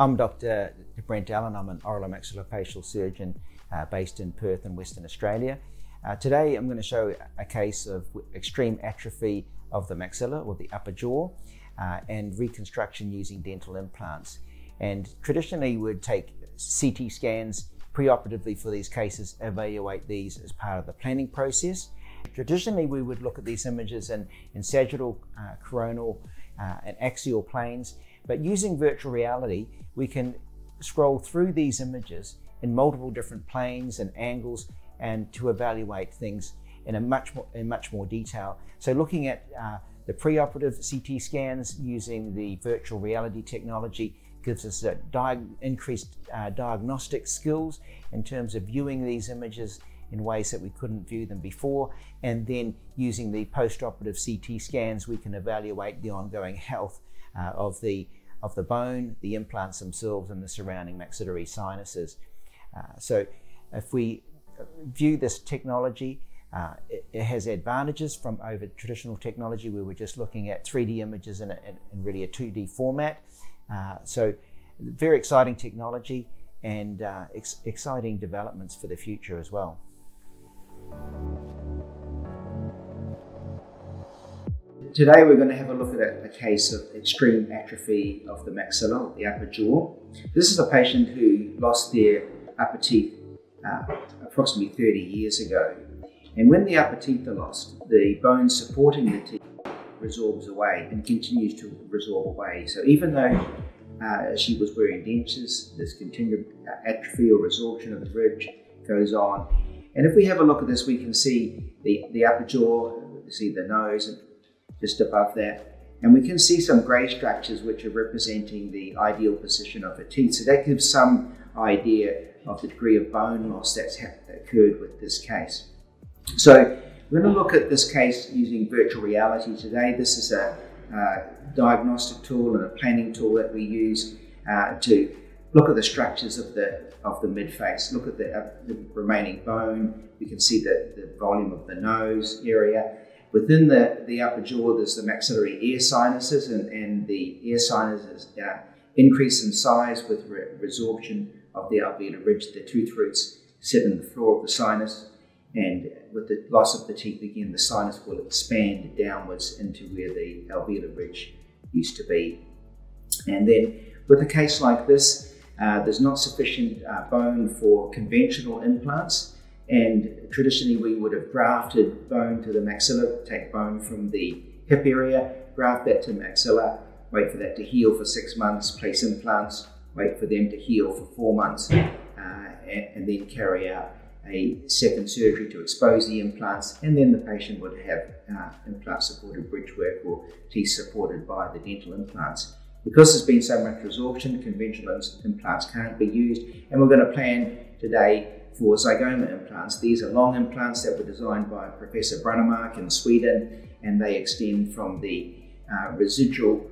I'm Dr. Brent Allen. I'm an oral and maxillofacial surgeon based in Perth in Western Australia. Today I'm going to show a case of extreme atrophy of the maxilla or the upper jaw and reconstruction using dental implants. And traditionally we'd take CT scans preoperatively for these cases, evaluate these as part of the planning process. Traditionally we would look at these images in sagittal, coronal and axial planes, but using virtual reality we can scroll through these images in multiple different planes and angles and to evaluate things in much more detail. So looking at the preoperative CT scans using the virtual reality technology gives us increased diagnostic skills in terms of viewing these images in ways that we couldn't view them before, and then using the post-operative CT scans we can evaluate the ongoing health of the bone, the implants themselves, and the surrounding maxillary sinuses. So if we view this technology, it has advantages from over traditional technology. We were just looking at 3D images in really a 2D format. So very exciting technology and exciting developments for the future as well. Today we're going to have a look at a case of extreme atrophy of the maxilla, the upper jaw. This is a patient who lost their upper teeth approximately 30 years ago. And when the upper teeth are lost, the bone supporting the teeth resorbs away and continues to resorb away. So even though she was wearing dentures, this continued atrophy or resorption of the bridge goes on. And if we have a look at this, we can see the upper jaw, we can see the nose and just above that. And we can see some grey structures which are representing the ideal position of the teeth. So that gives some idea of the degree of bone loss that's occurred with this case. So we're going to look at this case using virtual reality today. This is a diagnostic tool and a planning tool that we use to look at the structures of the midface, look at the remaining bone. We can see the volume of the nose area. Within the upper jaw, there's the maxillary ear sinuses, and the ear sinuses increase in size with resorption of the alveolar ridge. The tooth roots sit in the floor of the sinus, and with the loss of the teeth, again, the sinus will expand downwards into where the alveolar ridge used to be. And then with a case like this, there's not sufficient bone for conventional implants, and traditionally we would have grafted bone to the maxilla, take bone from the hip area, graft that to the maxilla, wait for that to heal for 6 months, place implants, wait for them to heal for 4 months, and then carry out a second surgery to expose the implants, and then the patient would have implant-supported bridge work or teeth supported by the dental implants. Because there's been so much resorption, conventional implants can't be used, and we're going to plan today for zygoma implants. These are long implants that were designed by Professor Brunemark in Sweden, and they extend from the residual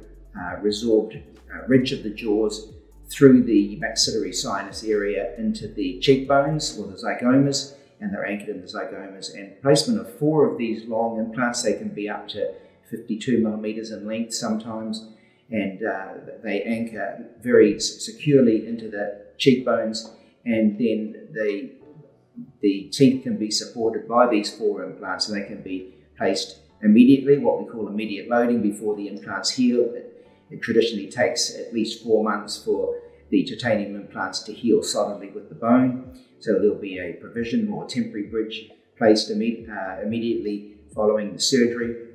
resorbed ridge of the jaws through the maxillary sinus area into the cheekbones or the zygomas, and they're anchored in the zygomas. And placement of 4 of these long implants, they can be up to 52 millimeters in length sometimes, and they anchor very securely into the cheekbones, and then the teeth can be supported by these 4 implants, and they can be placed immediately, what we call immediate loading, before the implants heal. It traditionally takes at least 4 months for the titanium implants to heal solidly with the bone. So there'll be a provision or temporary bridge placed immediately following the surgery.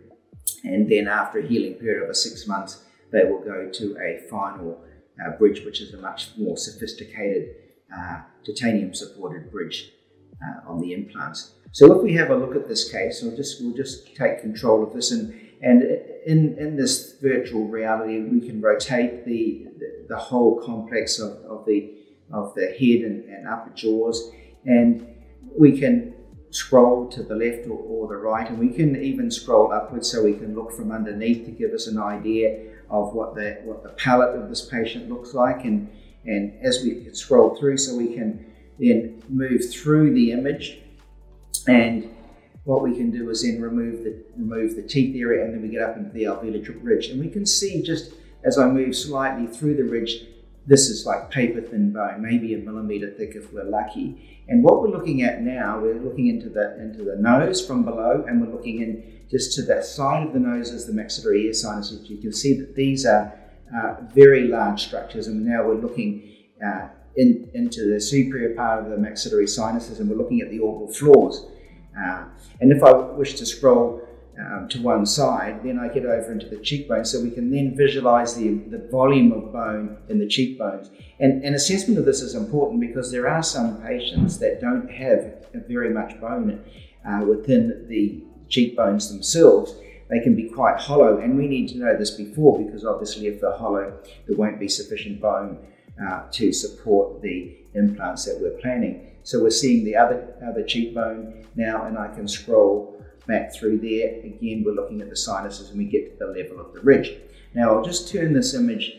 And then after a healing period of 6 months, they will go to a final bridge, which is a much more sophisticated titanium-supported bridge on the implants. So if we have a look at this case, we'll just take control of this, and in this virtual reality, we can rotate the whole complex of the head and upper jaws, and we can scroll to the left or the right, and we can even scroll upwards, so we can look from underneath to give us an idea of what the palate of this patient looks like, and as we can scroll through, so we can then move through the image. And what we can do is then remove the teeth area, and then we get up into the alveolar ridge. And we can see, just as I move slightly through the ridge, This is like paper thin bone, maybe a millimetre thick if we're lucky. And what we're looking at now, we're looking into the nose from below, and we're looking in just to that side of the nose is the maxillary ear sinus. You can see that these are very large structures, and now we're looking into the superior part of the maxillary sinuses, and we're looking at the orbital floors. And if I wish to scroll to one side, then I get over into the cheekbone, so we can then visualize the volume of bone in the cheekbones. And an assessment of this is important because there are some patients that don't have very much bone within the cheekbones themselves. They can be quite hollow, and we need to know this before, because obviously if they're hollow, there won't be sufficient bone to support the implants that we're planning. So we're seeing the other cheekbone now, and I can scroll back through there. Again, we're looking at the sinuses, and we get to the level of the ridge. Now I'll just turn this image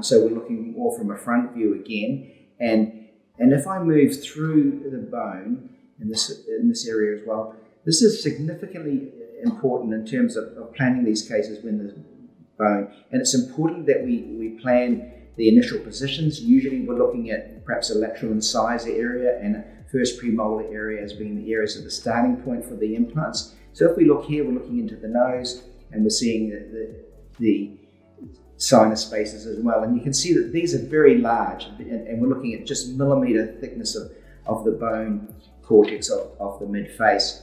so we're looking more from a front view again, and if I move through the bone in this area as well, this is significantly important in terms of planning these cases when there's bone, and it's important that we plan the initial positions. Usually we're looking at perhaps a lateral incisor area and first premolar area as being the areas of the starting point for the implants. So if we look here, we're looking into the nose, and we're seeing the sinus spaces as well. And you can see that these are very large, and we're looking at just millimetre thickness of the bone cortex of the mid-face.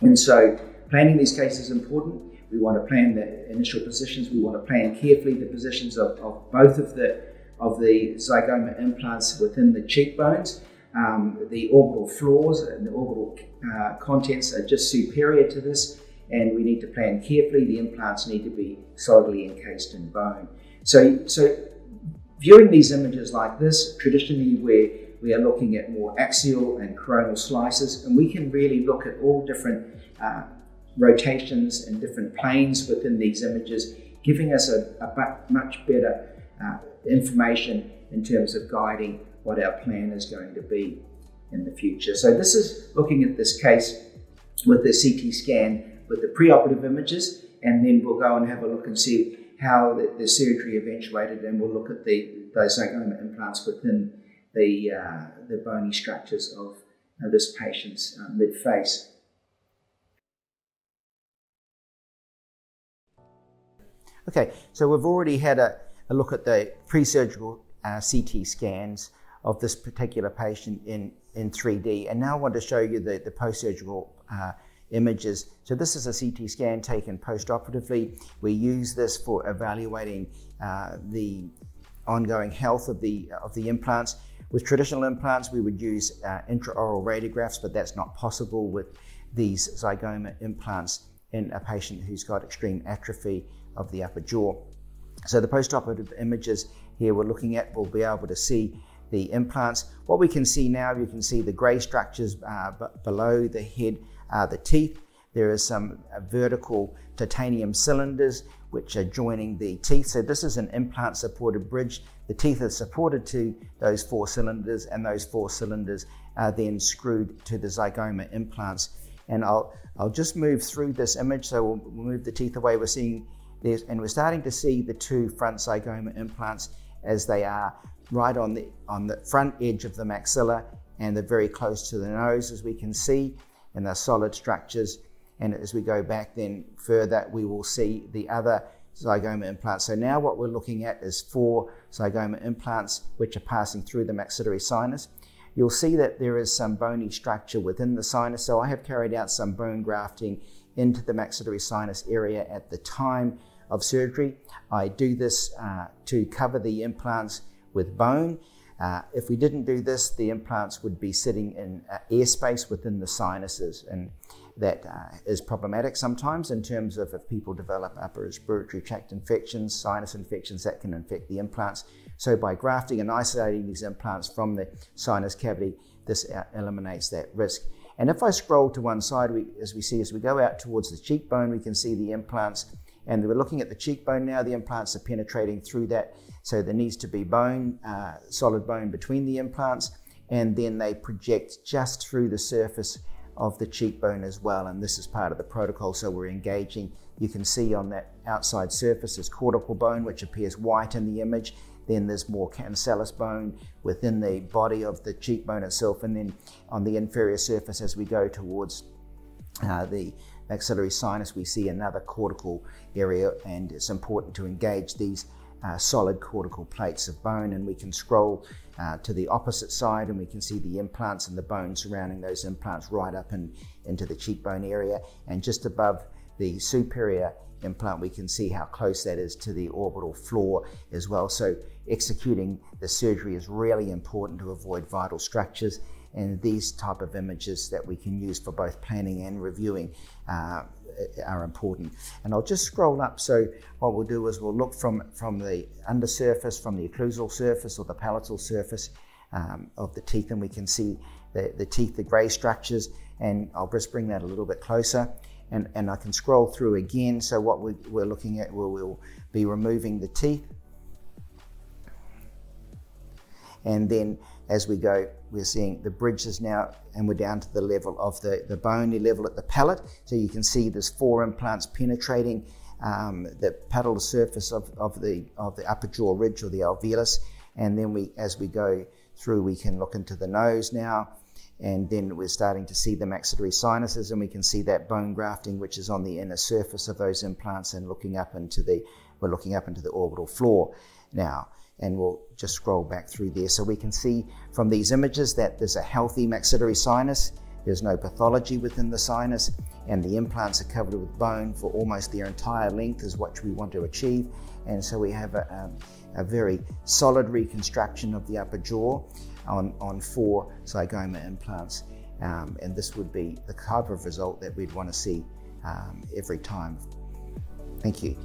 And so planning these cases is important. We want to plan the initial positions. We want to plan carefully the positions of both of the zygoma implants within the cheekbones. The orbital floors and the orbital contents are just superior to this, and we need to plan carefully. The implants need to be solidly encased in bone. So viewing these images like this, traditionally where we are looking at more axial and coronal slices, and we can really look at all different rotations and different planes within these images, giving us a much better information in terms of guiding what our plan is going to be in the future. So this is looking at this case with the CT scan with the preoperative images, and then we'll go and have a look and see how the surgery eventuated, and we'll look at those zygoma implants within the bony structures of this patient's mid-face. Okay, so we've already had a look at the pre-surgical CT scans of this particular patient in 3D, and now I want to show you the post-surgical images. So this is a CT scan taken post-operatively. We use this for evaluating the ongoing health of the implants. With traditional implants, we would use intraoral radiographs, but that's not possible with these zygoma implants in a patient who's got extreme atrophy of the upper jaw. So the post-operative images here we're looking at, we'll be able to see the implants. What we can see now, you can see the grey structures below the head are the teeth. There is some vertical titanium cylinders which are joining the teeth. So this is an implant-supported bridge. The teeth are supported to those four cylinders, and those four cylinders are then screwed to the zygoma implants. And I'll just move through this image. So we'll move the teeth away. We're seeing this, and we're starting to see the two front zygoma implants as they are right on the front edge of the maxilla, and they're very close to the nose, as we can see, and they're solid structures. And as we go back then further, we will see the other zygoma implants. So now what we're looking at is four zygoma implants which are passing through the maxillary sinus. You'll see that there is some bony structure within the sinus, so I have carried out some bone grafting into the maxillary sinus area at the time of surgery. I do this to cover the implants with bone. If we didn't do this, the implants would be sitting in airspace within the sinuses, and that is problematic sometimes in terms of if people develop upper respiratory tract infections, sinus infections, that can infect the implants. So by grafting and isolating these implants from the sinus cavity, this eliminates that risk. And if I scroll to one side, as we go out towards the cheekbone, we can see the implants. And we're looking at the cheekbone now. The implants are penetrating through that. So there needs to be bone, solid bone between the implants. And then they project just through the surface of the cheekbone as well. And this is part of the protocol. So we're engaging. You can see on that outside surface is cortical bone, which appears white in the image. then there's more cancellous bone within the body of the cheekbone itself, and then on the inferior surface as we go towards the maxillary sinus we see another cortical area, and it's important to engage these solid cortical plates of bone. And we can scroll to the opposite side and we can see the implants and the bone surrounding those implants right up and into the cheekbone area, and just above the superior implant we can see how close that is to the orbital floor as well. So executing the surgery is really important to avoid vital structures, and these type of images that we can use for both planning and reviewing are important. And I'll just scroll up. So what we'll do is we'll look from the undersurface, from the occlusal surface or the palatal surface of the teeth, and we can see the teeth, the gray structures, and I'll just bring that a little bit closer, and I can scroll through again. So what we're looking at, where we'll be removing the teeth, and then as we go, we're seeing the bridges now, and we're down to the level of the bony level at the palate. So you can see there's 4 implants penetrating the palatal surface of the upper jaw ridge or the alveolus. And then as we go through, we can look into the nose now, and then we're starting to see the maxillary sinuses, and we can see that bone grafting which is on the inner surface of those implants, and we're looking up into the orbital floor now. And we'll just scroll back through there. So we can see from these images that there's a healthy maxillary sinus, there's no pathology within the sinus, and the implants are covered with bone for almost their entire length is what we want to achieve. And so we have a very solid reconstruction of the upper jaw on 4 zygoma implants. And this would be the type of result that we'd want to see every time. Thank you.